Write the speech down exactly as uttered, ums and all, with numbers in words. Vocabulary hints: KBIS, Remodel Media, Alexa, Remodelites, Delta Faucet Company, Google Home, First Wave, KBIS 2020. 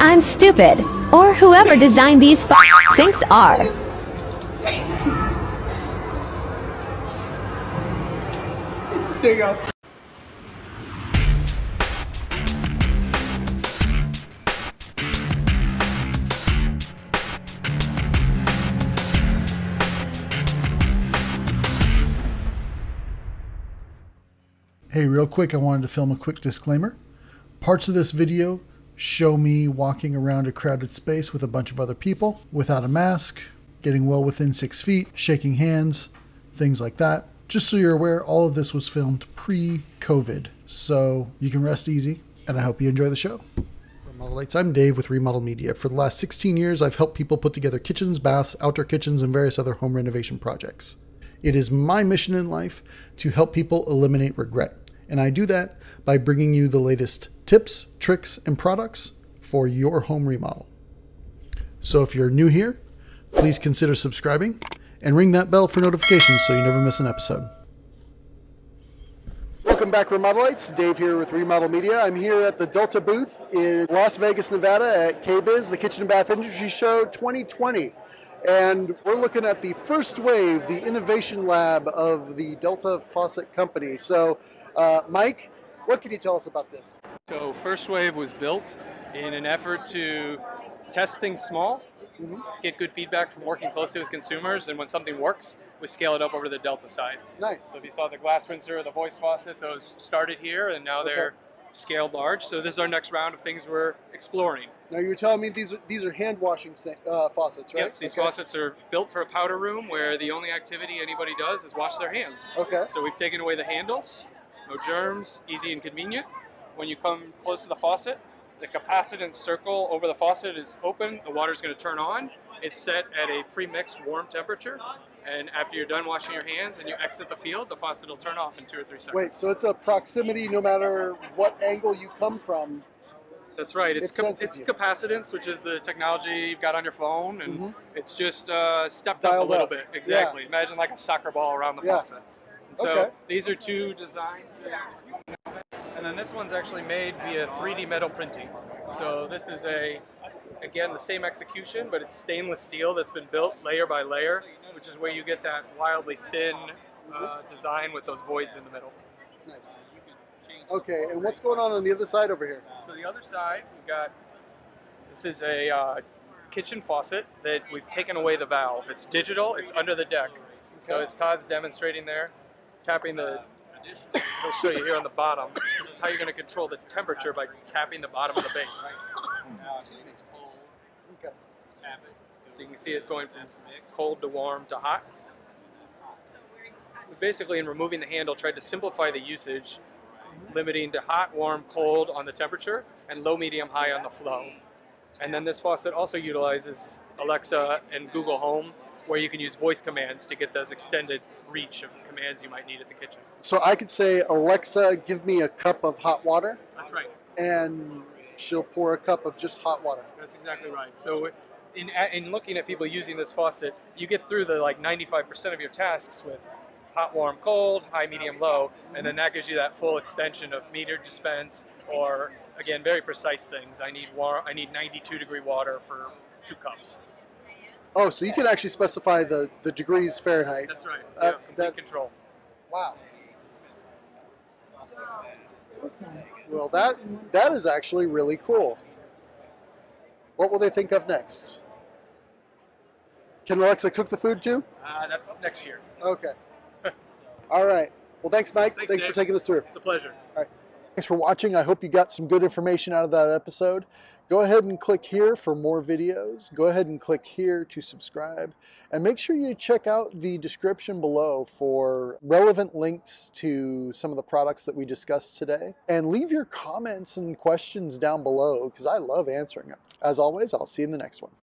I'm stupid, or whoever designed these f things are. There you go. Hey, real quick, I wanted to film a quick disclaimer. Parts of this video show me walking around a crowded space with a bunch of other people without a mask, getting well within six feet, shaking hands, things like that. Just so you're aware, all of this was filmed pre-COVID, so you can rest easy, and I hope you enjoy the show. Remodelites, I'm Dave with Remodel Media. For the last sixteen years, I've helped people put together kitchens, baths, outdoor kitchens, and various other home renovation projects. It is my mission in life to help people eliminate regret. And I do that by bringing you the latest tips, tricks, and products for your home remodel. So if you're new here, please consider subscribing and ring that bell for notifications so you never miss an episode. Welcome back, Remodelites. Dave here with Remodel Media. I'm here at the Delta booth in Las Vegas, Nevada at K B I S, the Kitchen and Bath Industry Show twenty twenty. And we're looking at the First Wave, the innovation lab of the Delta Faucet Company. So, uh, Mike, what can you tell us about this? So, First Wave was built in an effort to test things small, mm-hmm. get good feedback from working closely with consumers, and when something works, we scale it up over to the Delta side. Nice. So, if you saw the glass rinser or the voice faucet, those started here, and now okay. they're scaled large. So, this is our next round of things we're exploring. Now you're telling me these are, these are hand washing uh, faucets, right? Yes, these okay. faucets are built for a powder room where the only activity anybody does is wash their hands. Okay. So we've taken away the handles, no germs, easy and convenient. When you come close to the faucet, the capacitance circle over the faucet is open, the water's going to turn on. It's set at a pre-mixed warm temperature, and after you're done washing your hands and you exit the field, the faucet will turn off in two or three seconds. Wait, so it's a proximity no matter what angle you come from. That's right. It's, it's, it's capacitance, which is the technology you've got on your phone, and mm-hmm. it's just uh, stepped Dialed up a little up. bit. Exactly. Yeah. Imagine like a soccer ball around the yeah. faucet. And so okay. these are two designs. And then this one's actually made via three D metal printing. So this is, a, again, the same execution, but it's stainless steel that's been built layer by layer, which is where you get that wildly thin uh, design with those voids in the middle. Nice. Okay, and what's going on on the other side over here? So the other side, we've got, this is a uh, kitchen faucet that we've taken away the valve. It's digital, it's under the deck. Okay. So as Todd's demonstrating there, tapping the, I'll show you here on the bottom, this is how you're going to control the temperature by tapping the bottom of the base. Okay. So you can see it going from cold to warm to hot. We basically, in removing the handle, tried to simplify the usage, limiting to hot, warm, cold on the temperature, and low, medium, high on the flow. And then this faucet also utilizes Alexa and Google Home, where you can use voice commands to get those extended reach of commands you might need at the kitchen. So I could say, Alexa, give me a cup of hot water. That's right. And she'll pour a cup of just hot water. That's exactly right. So in, in looking at people using this faucet, you get through the like ninety-five percent of your tasks with hot, warm, cold, high, medium, low, and then that gives you that full extension of metered dispense, or again, very precise things. I need water, I need ninety-two degree water for two cups. Oh, so you can actually specify the, the degrees Fahrenheit. That's right. Yeah, uh, complete that, control. Wow. Well, that that is actually really cool. What will they think of next? Can Alexa cook the food too? Uh, that's next year. Okay. All right. Well, thanks, Mike. Thanks, thanks for taking us through. It's a pleasure. All right. Thanks for watching. I hope you got some good information out of that episode. Go ahead and click here for more videos. Go ahead and click here to subscribe. And make sure you check out the description below for relevant links to some of the products that we discussed today. And leave your comments and questions down below because I love answering them. As always, I'll see you in the next one.